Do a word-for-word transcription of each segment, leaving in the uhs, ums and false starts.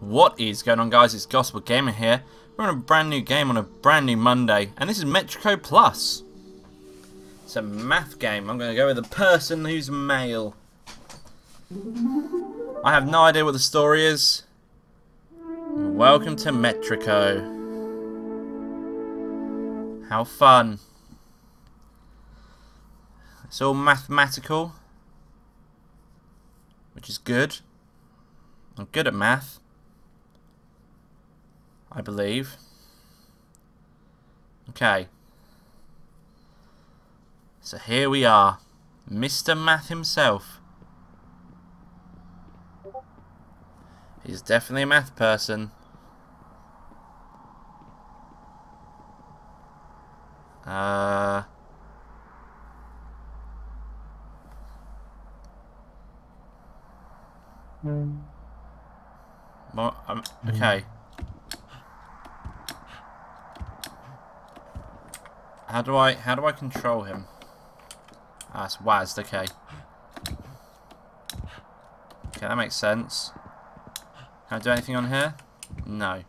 What is going on, guys? It's GosportGamer here. We're on a brand new game on a brand new Monday, and this is Metrico plus. It's a math game. I'm going to go with the person who's male. I have no idea what the story is. Welcome to Metrico. How fun. It's all mathematical, which is good. I'm good at math, I believe. Okay. So here we are. Mister Math himself. He's definitely a math person. Uh... Mm. Well, um, okay. Mm. How do I how do I control him? Ah, it's W A S D, okay. Okay, that makes sense. Can I do anything on here? No.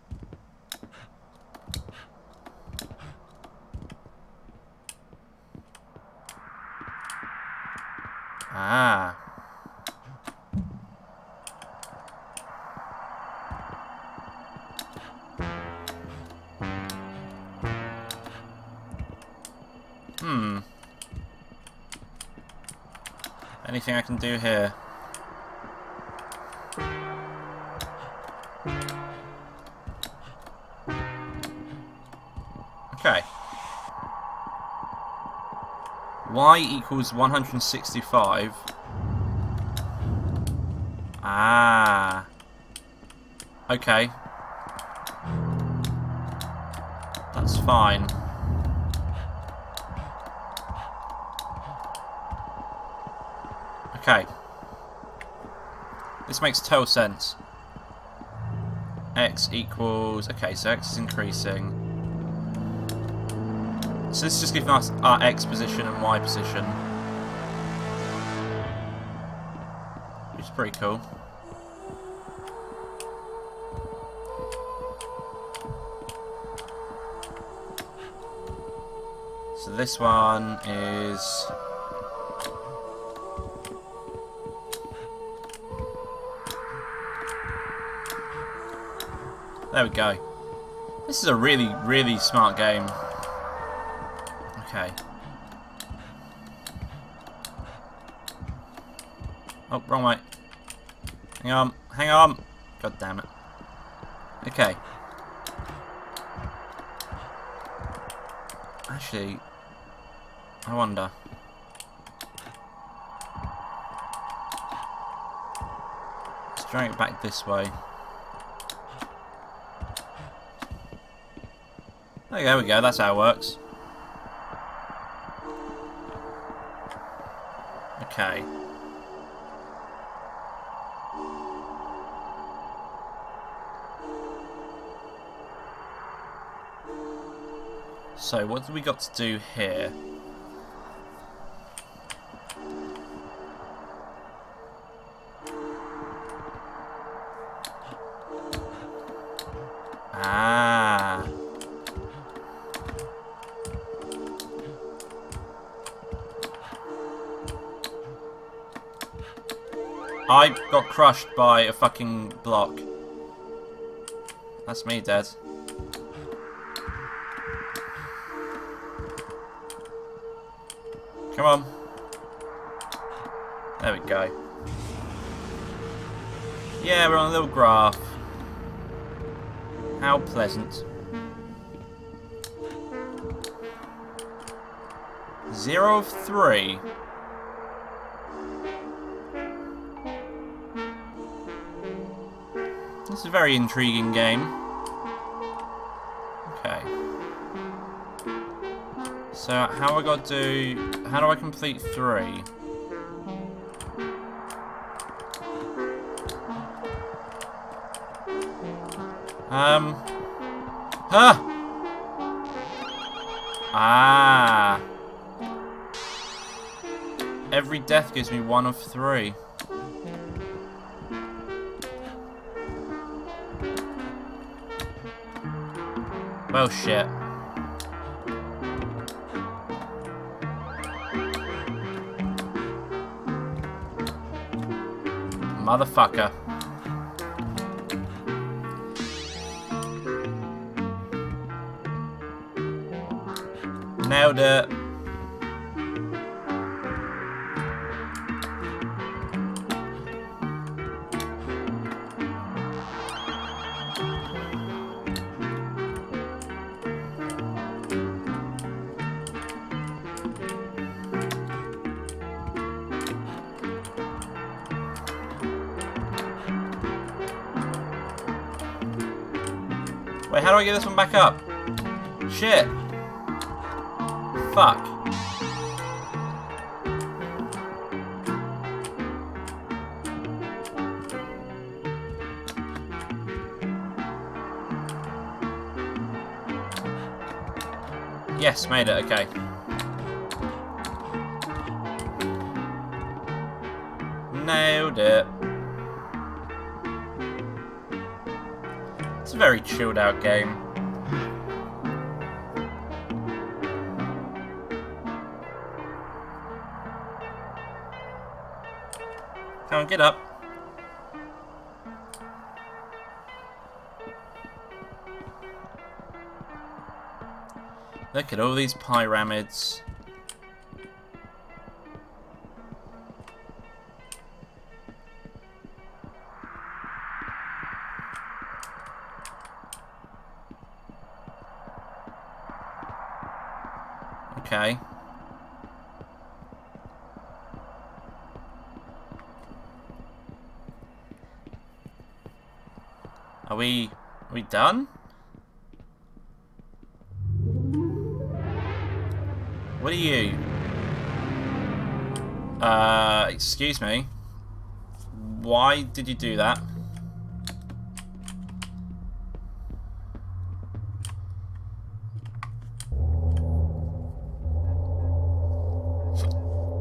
Ah. Hmm. Anything I can do here? Okay. Y equals one hundred sixty-five. Ah. Okay. That's fine. Okay. This makes total sense. X equals... Okay, so X is increasing. So this is just giving us our X position and Y position, which is pretty cool. So this one is... There we go. This is a really, really smart game. Okay. Oh, wrong way. Hang on. Hang on. God damn it. Okay. Actually, I wonder. Let's drag it back this way. Okay, there we go, that's how it works. Okay. So, what do we got to do here? I got crushed by a fucking block. That's me dead. Come on. There we go. Yeah, we're on a little graph. How pleasant. Zero of three. This is a very intriguing game. Okay. So how I got to do? How do I complete three? Um. Huh. Ah. Every death gives me one of three. Most shit. Motherfucker. Nailed it. Wait, how do I get this one back up? Shit. Fuck. Yes, made it, okay. Nailed it. It's a very chilled out game. Come on, get up. Look at all these pyramids. Okay. Are we, are we done? What are you? Uh, excuse me. Why did you do that?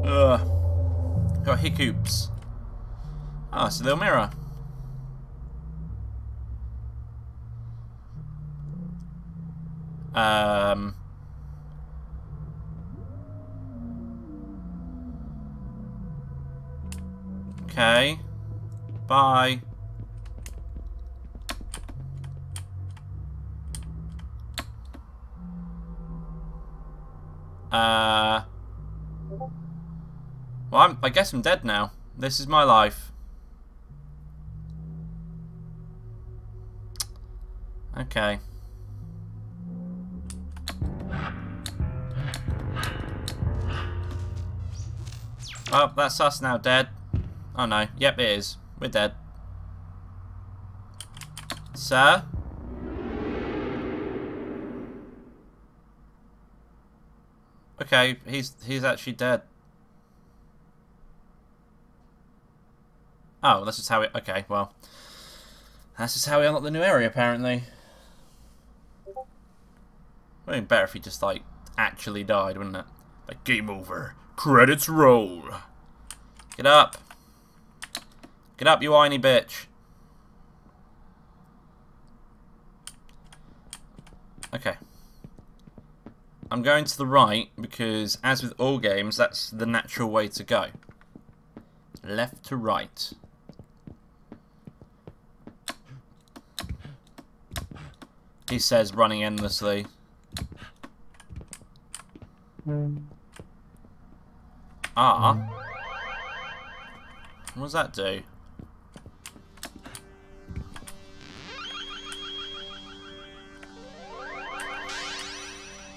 Ugh. Got hiccups. Ah, it's a little mirror. Um. Okay. Bye. Uh. Well, I'm, I guess I'm dead now. This is my life. Okay. Oh, that's us now, dead. Oh no, yep it is. We're dead. Sir? Okay, he's he's actually dead. Oh, this is how it, okay, well. That's just how we unlock the new area apparently. Would have been better if he just like actually died, wouldn't it? Like game over. Credits roll. Get up. Get up, you whiny bitch. Okay. I'm going to the right because, as with all games, that's the natural way to go. Left to right. He says, running endlessly. Mm. Ah. What does that do?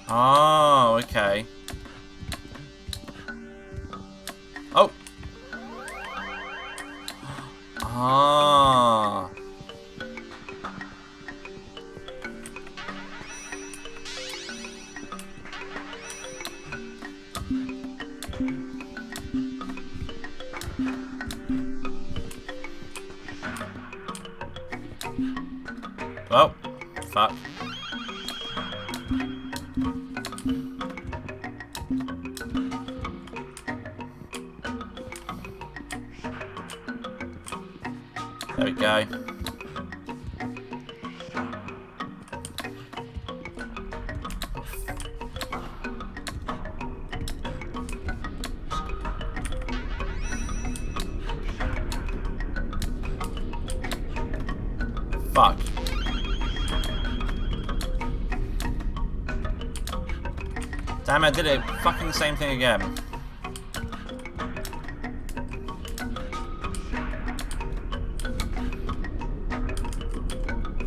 Oh, okay. Oh. Ah. Oh, fuck. There we go. Fuck. Damn, I did it. Fucking same thing again.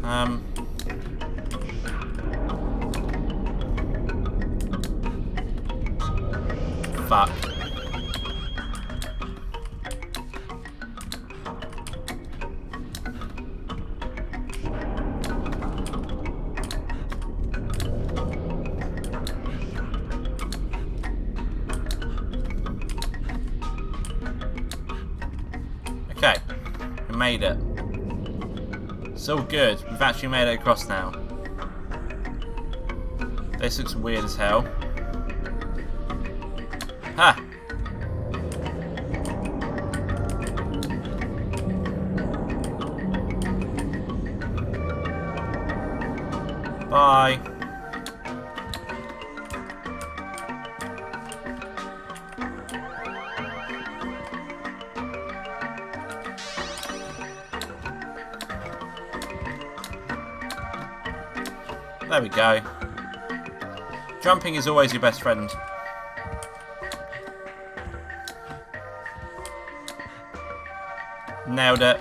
Um... Fuck. Okay, we made it. It's all good. We've actually made it across now. This looks weird as hell. Ha! Huh. Bye. There we go. Jumping is always your best friend. Nailed it.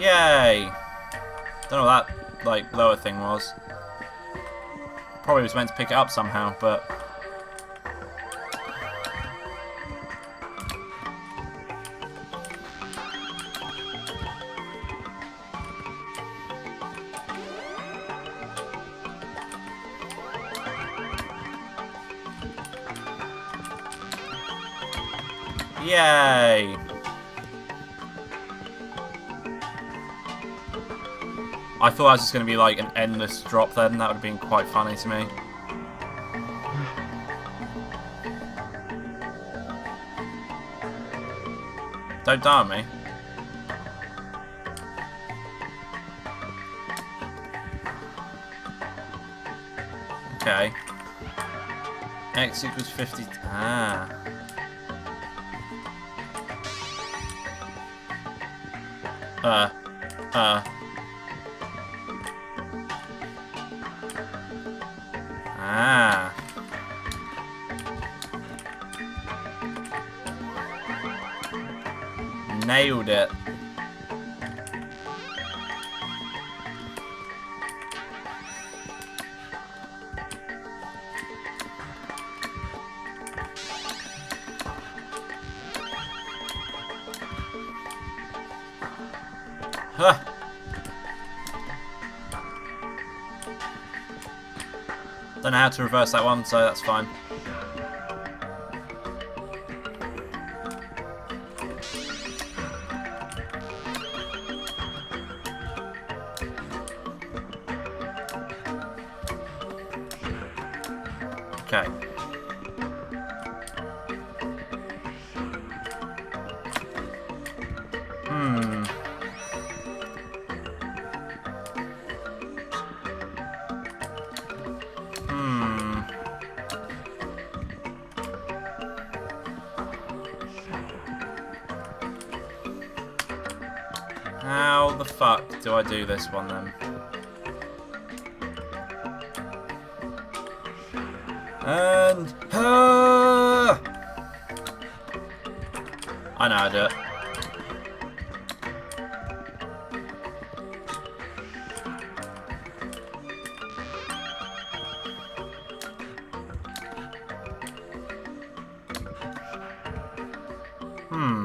Yay! Don't know what that like lower thing was. Probably was meant to pick it up somehow, but yay! I thought I was just going to be like an endless drop then, that would have been quite funny to me. Don't die on me. Okay. X equals fifty. Ah. Uh, uh. Ah. Nailed it. Huh. Don't know how to reverse that one, so that's fine. Okay. Hmm. How the fuck do I do this one then? And ah! I know how to do it. Hmm.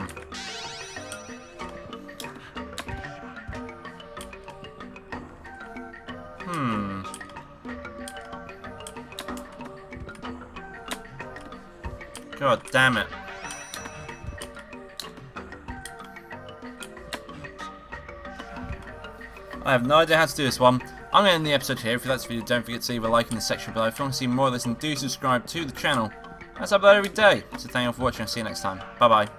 Hmm. God damn it. I have no idea how to do this one. I'm going to end the episode here. If you like this video, don't forget to leave a like in the section below. If you want to see more of this, then do subscribe to the channel. That's uploaded every day. So thank you all for watching. I'll see you next time. Bye bye.